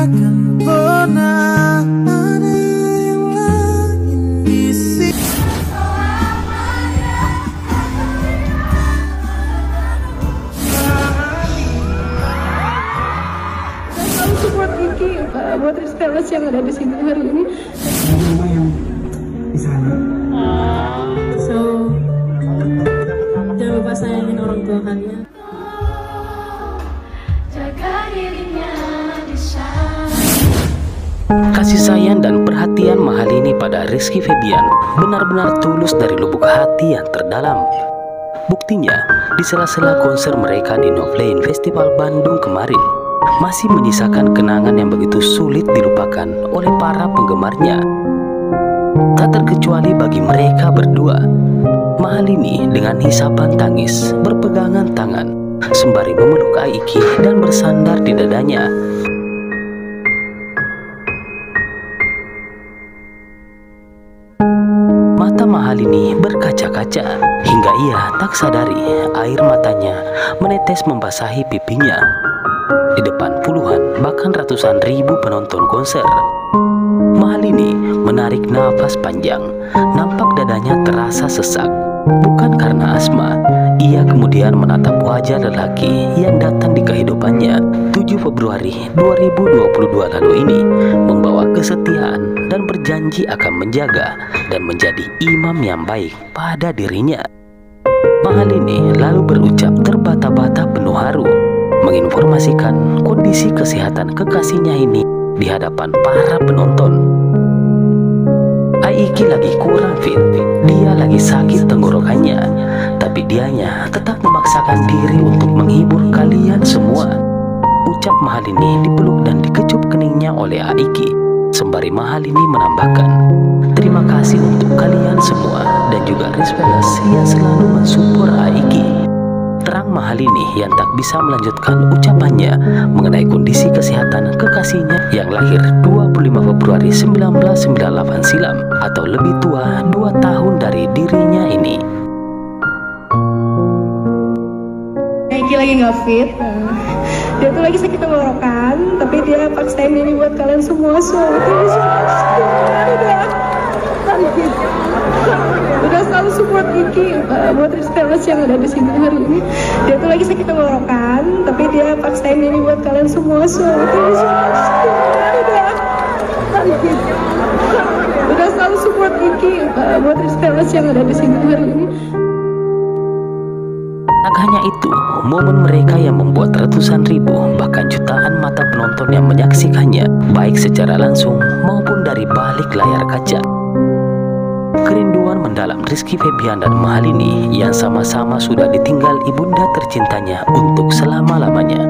takkan pernah ada yang lain di sini. Selalu support Aiki, buat Rizfelous yang ada di sini hari ini. Semua yang di sana. So, jangan lupa sayangin orang tua kalian. Kasih sayang dan perhatian Mahalini pada Rizky Febian benar-benar tulus dari lubuk hati yang terdalam. Buktinya, di sela-sela konser mereka di Now Playing Festival Bandung kemarin, masih menyisakan kenangan yang begitu sulit dilupakan oleh para penggemarnya. Tak terkecuali bagi mereka berdua, Mahalini dengan hisapan tangis berpegangan tangan sembari memeluk Aiki dan bersandar di dadanya. Mata Mahalini berkaca-kaca hingga ia tak sadari air matanya menetes membasahi pipinya di depan puluhan bahkan ratusan ribu penonton konser. Mahalini menarik nafas panjang, nampak dadanya terasa sesak. Bukan karena asma, ia kemudian menatap wajah lelaki yang datang di kehidupannya 7 Februari 2022 lalu ini, membawa kesetiaan dan berjanji akan menjaga dan menjadi imam yang baik pada dirinya. Mahalini lalu berucap terbata-bata penuh haru, menginformasikan kondisi kesehatan kekasihnya ini di hadapan para penonton. Aiki lagi kurang fit, dia lagi sakit tenggorokannya, tapi dianya tetap memaksakan diri untuk menghibur kalian semua, ucap Mahalini dipeluk dan dikecup keningnya oleh Aiki, sembari Mahalini menambahkan, terima kasih untuk kalian semua dan juga Rizfelous yang selalu mensupport Aiki. Terang Mahalini yang tak bisa melanjutkan ucapannya mengenai kondisi kesehatan kekasihnya yang lahir 25 Februari 1998 silam atau lebih tua 2 tahun dari dirinya ini. Aiki lagi nggak fit, dia tuh lagi sakit tenggorokan, tapi dia paksain ini buat kalian semua, so udah selalu support Aiki buat Rizfelous yang ada di sini hari ini. Dia tuh lagi sakit tenggorokan, tapi dia paksain ini buat kalian semua. So udah selalu support Aiki buat Rizfelous yang ada di sini hari ini. Tak hanya itu, momen mereka yang membuat ratusan ribu bahkan jutaan mata penonton yang menyaksikannya, baik secara langsung maupun dari balik layar kaca. Kerinduan mendalam Rizky Febian dan Mahalini yang sama-sama sudah ditinggal ibunda tercintanya untuk selama-lamanya,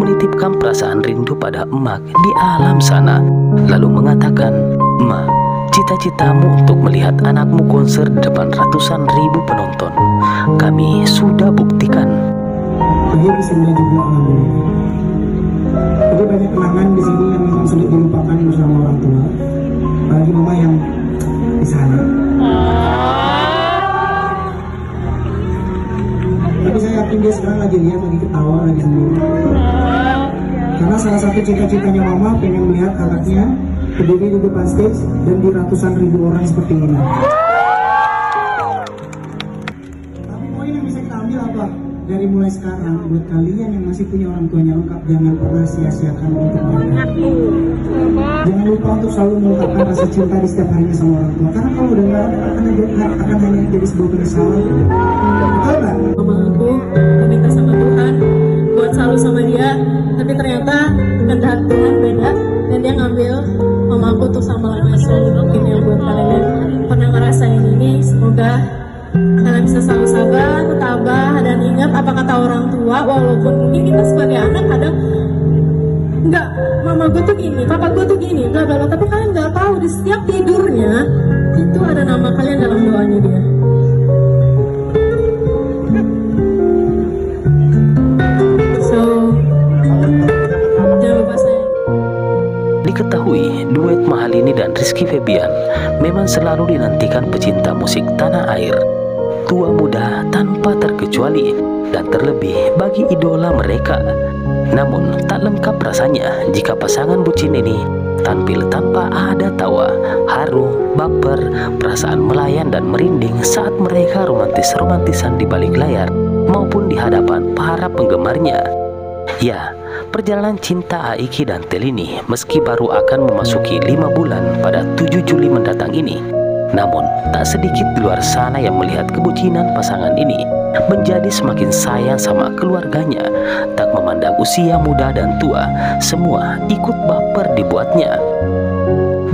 menitipkan perasaan rindu pada emak di alam sana, lalu mengatakan, "Ma, cita-citamu untuk melihat anakmu konser di depan ratusan ribu penonton, kami sudah buktikan." Dia bisa melihat belakang. Ada banyak kenangan di sini yang memang sulit dilupakan bersama orang tua, apalagi mama yang di sana. Tapi saya yakin dia sekarang lagi lihat, lagi ketawa, lagi senang. Karena salah satu cita-citanya mama pengen melihat anaknya berdiri di depan stage dan di ratusan ribu orang seperti ini. Tapi poin yang bisa kita ambil apa? Dari mulai sekarang, buat kalian yang masih punya orang tuanya lengkap, jangan pernah sia-siakan untuk mereka. Jangan lupa untuk selalu mengungkapkan rasa cinta di setiap harinya sama orang tua. Karena kalau udah nggak akan hanya jadi sebuah penyesalan. Tahu nggak? Mama aku meminta sama Tuhan buat selalu sama dia, tapi ternyata kehendak Tuhan beda dan dia ngambil mama aku untuk sama orang tua. Mungkin yang buat kalian pernah ngerasain ini, semoga kalian bisa selalu sabar, tabah, dan ingat apa kata orang tua. Walaupun mungkin kita sebagai anak kadang enggak, mama gue tuh gini, papa gue tuh gini, bla bla bla. Tapi kalian nggak tahu di setiap tidurnya itu ada nama kalian dalam doanya dia. Diketahui duet Mahalini dan Rizky Febian memang selalu dinantikan pecinta musik tanah air, tua muda tanpa terkecuali, dan terlebih bagi idola mereka. Namun, tak lengkap rasanya jika pasangan bucin ini tampil tanpa ada tawa, haru, baper, perasaan melayan dan merinding saat mereka romantis-romantisan di balik layar maupun di hadapan para penggemarnya. Ya, perjalanan cinta Aiki dan Telini meski baru akan memasuki 5 bulan pada 7 Juli mendatang ini, namun tak sedikit di luar sana yang melihat kebucinan pasangan ini menjadi semakin sayang sama keluarganya. Tak memandang usia muda dan tua, semua ikut baper dibuatnya.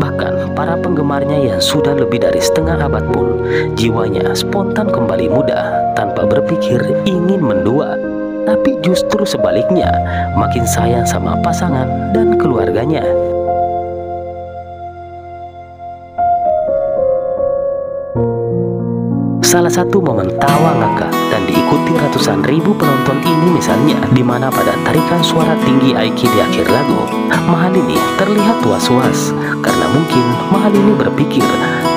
Bahkan para penggemarnya yang sudah lebih dari setengah abad pun jiwanya spontan kembali muda tanpa berpikir ingin mendua. Tapi justru sebaliknya, makin sayang sama pasangan dan keluarganya. Salah satu momen tawa ngakak dan diikuti ratusan ribu penonton ini misalnya, di mana pada tarikan suara tinggi Aiki di akhir lagu, Mahalini terlihat was-was karena mungkin Mahalini berpikir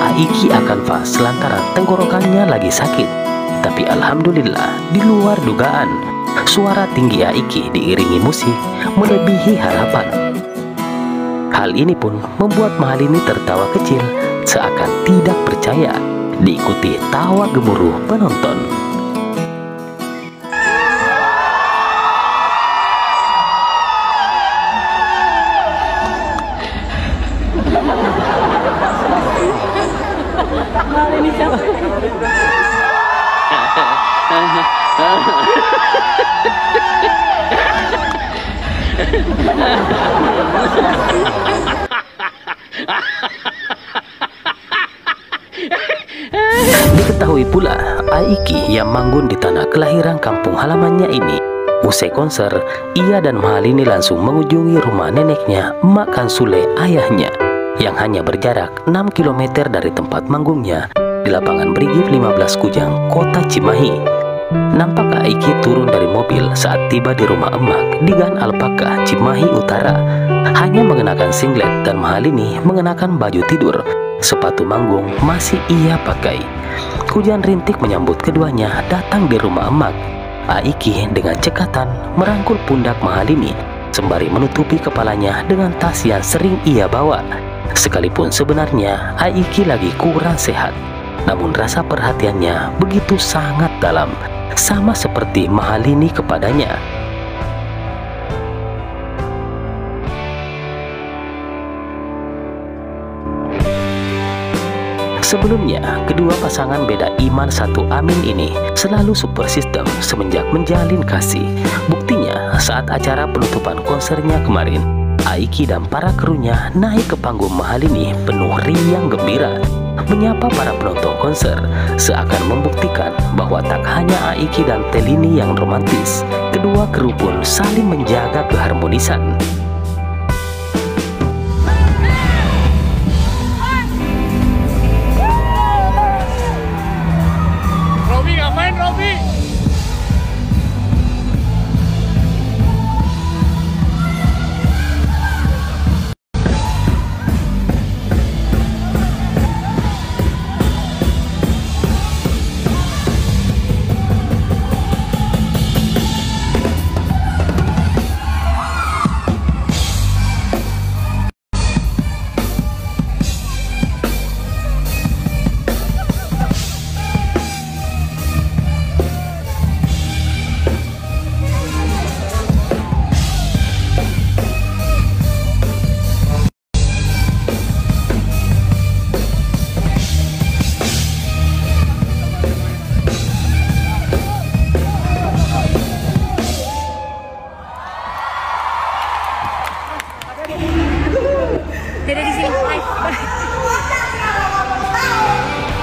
Aiki akan fas lantaran tenggorokannya lagi sakit. Tapi alhamdulillah, di luar dugaan, suara tinggi Aiki diiringi musik melebihi harapan. Hal ini pun membuat Mahalini tertawa kecil seakan tidak percaya, diikuti tawa gemuruh penonton. Diketahui pula Aiki yang manggun di tanah kelahiran kampung halamannya ini. Usai konser, ia dan Mahalini langsung mengunjungi rumah neneknya, Mak Kansule ayahnya, yang hanya berjarak 6 km dari tempat manggungnya di lapangan Brigif 15 Kujang, kota Cimahi. Nampak Aiki turun dari mobil saat tiba di rumah emak di Gang Alpaka, Cimahi Utara, hanya mengenakan singlet dan Mahalini mengenakan baju tidur. Sepatu manggung masih ia pakai. Hujan rintik menyambut keduanya datang di rumah emak. Aiki dengan cekatan merangkul pundak Mahalini sembari menutupi kepalanya dengan tas yang sering ia bawa. Sekalipun sebenarnya Aiki lagi kurang sehat, namun rasa perhatiannya begitu sangat dalam, sama seperti Mahalini kepadanya. Sebelumnya, kedua pasangan beda iman satu amin ini selalu super sistem semenjak menjalin kasih. Buktinya, saat acara penutupan konsernya kemarin, Aiki dan para krunya naik ke panggung Mahalini penuh riang gembira, menyapa para penonton konser, seakan membuktikan bahwa tak hanya Aiki dan Telini yang romantis, kedua kru pun saling menjaga keharmonisan.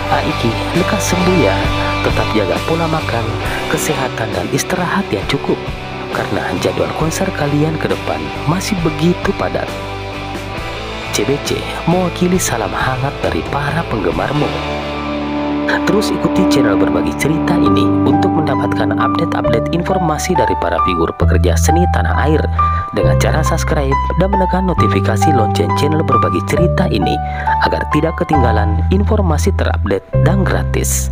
Aiki lekas sembuh ya, tetap jaga pola makan, kesehatan dan istirahat yang cukup, karena jadwal konser kalian ke depan masih begitu padat. CBC mewakili salam hangat dari para penggemarmu. Terus ikuti channel Berbagi Cerita ini untuk mendapatkan update-update informasi dari para figur pekerja seni tanah air dengan cara subscribe dan menekan notifikasi lonceng channel Berbagi Cerita ini agar tidak ketinggalan informasi terupdate dan gratis.